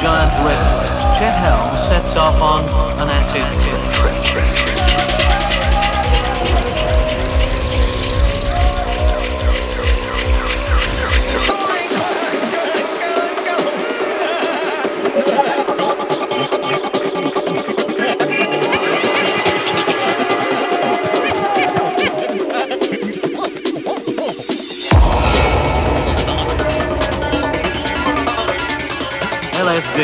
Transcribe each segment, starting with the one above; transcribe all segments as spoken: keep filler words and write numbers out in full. giant red lips, Chet Helm sets off on an acid trip. L S D,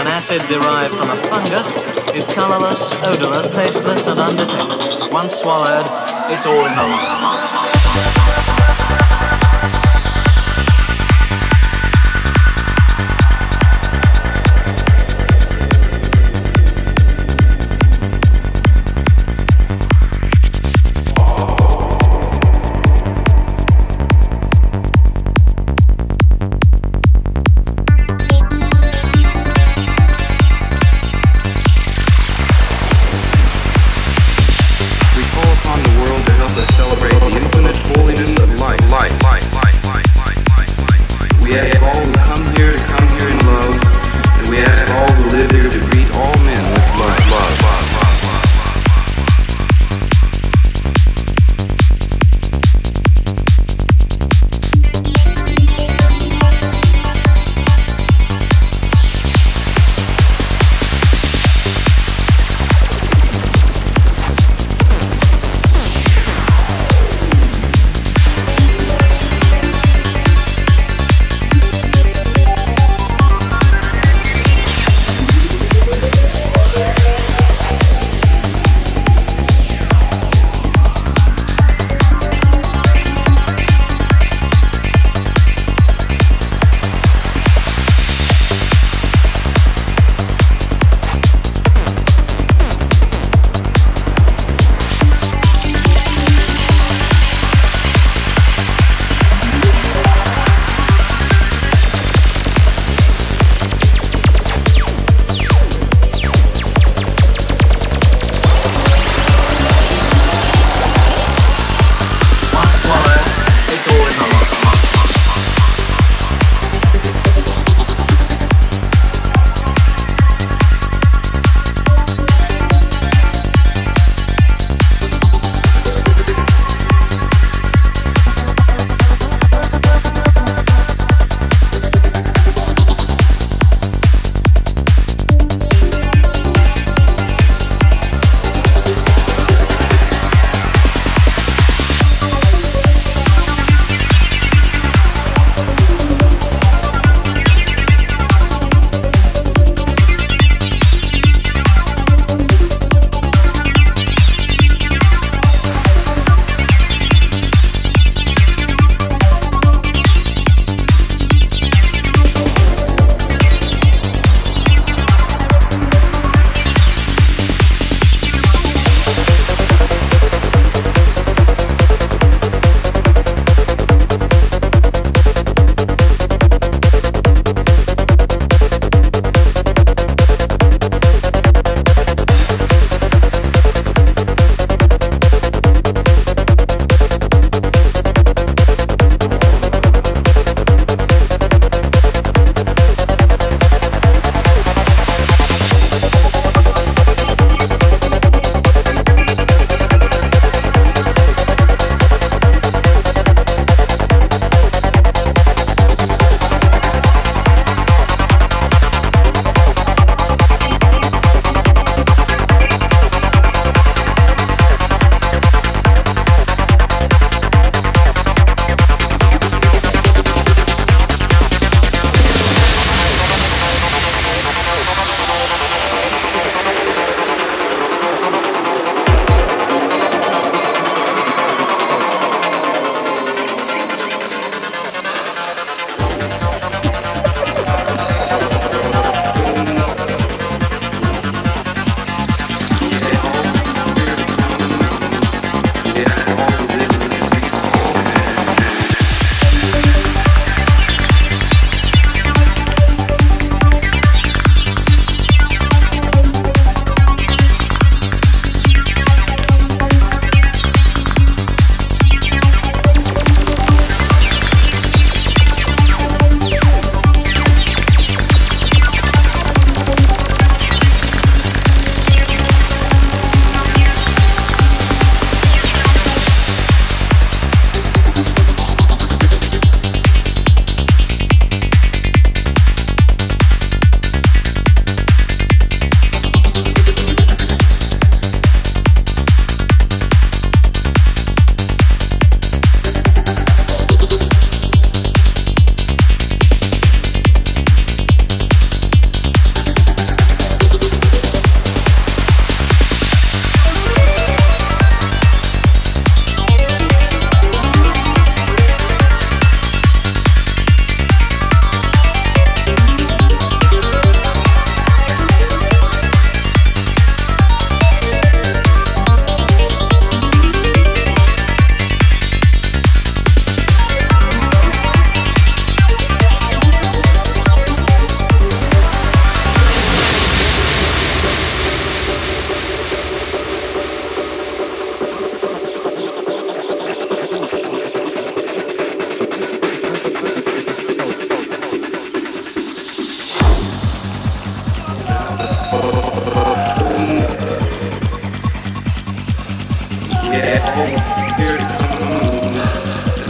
an acid derived from a fungus, is colorless, odorless, tasteless, and undetected. Once swallowed, it's all in the lungs. Celebrate the infinite holiness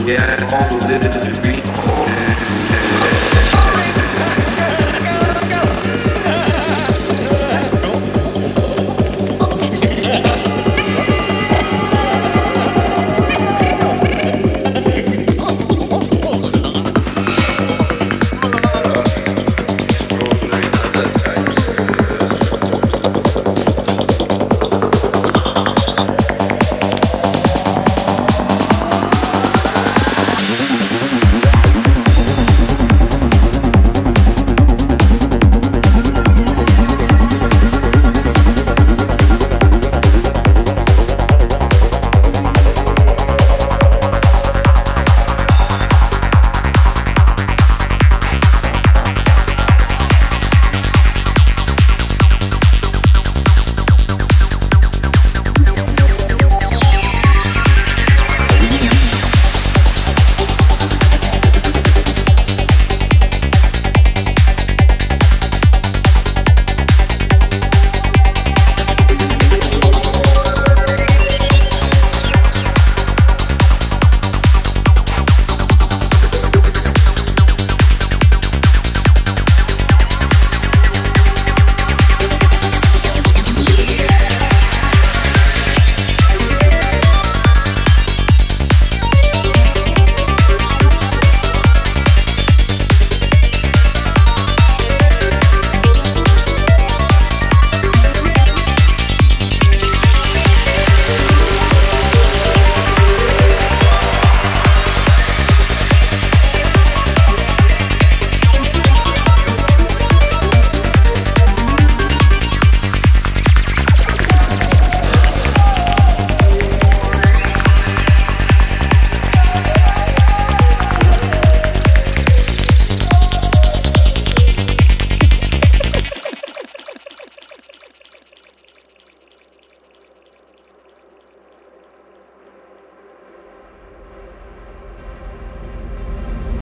Yeah, I yeah,